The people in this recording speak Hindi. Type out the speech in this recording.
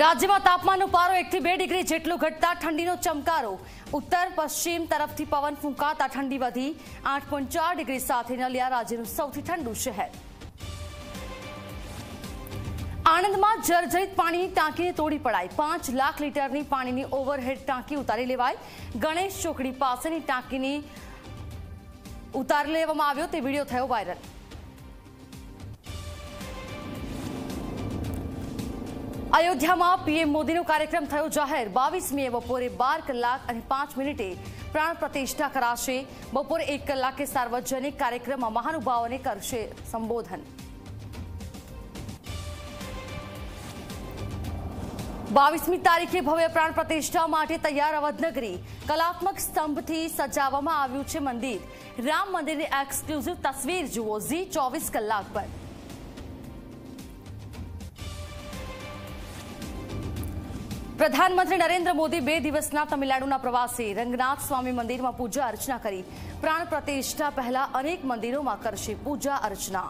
રાજ્યમાં તાપમાનનો પારો 1 થી 2 ડિગ્રી જેટલો ઘટતા ઠંડીનો ચમકારો. ઉત્તર પશ્ચિમ તરફથી પવન ફૂંકાતા ઠંડી વધી 8.4 ડિગ્રી સાથે નલિયા રાજ્યનું સૌથી ઠંડુ શહેર. આણંદમાં જર્જરિત પાણીની ટાંકીને તોડી પડાઈ. 5 લાખ લીટરની પાણીની ઓવરહેડ ટાંકી ઉતારી લેવાઈ. ગણેશ ચોકડી પાસેની ટાંકીની ઉતારી લેવામાં આવ્યો તે વિડીયો થયો વાયરલ. अयोध्या में पीएम मोदी कार्यक्रम थयो जाहिर. 22 मे बपोरे 12 कलाक 5 मिनिटे प्राण प्रतिष्ठा कराशे. बपोरे 1 कलाके सार्वजनिक कार्यक्रम में महानुभावोने करशे संबोधन. 22मी तारीखे भव्य प्राण प्रतिष्ठा माटे तैयार अवधनगरी. कलात्मक स्तंभ थी सजावामां आव्युं छे मंदिर. राम मंदिर की एक्सक्लूसिव तस्वीर जुओ Zee 24 कलाक पर. प्रधानमंत्री नरेंद्र मोदी 2 दिवसना तमिलनाडुना प्रवासे. रंगनाथ स्वामी मंदिर में पूजा अर्चना करी. प्राण प्रतिष्ठा पहला अनेक मंदिरों में करशे पूजा अर्चना.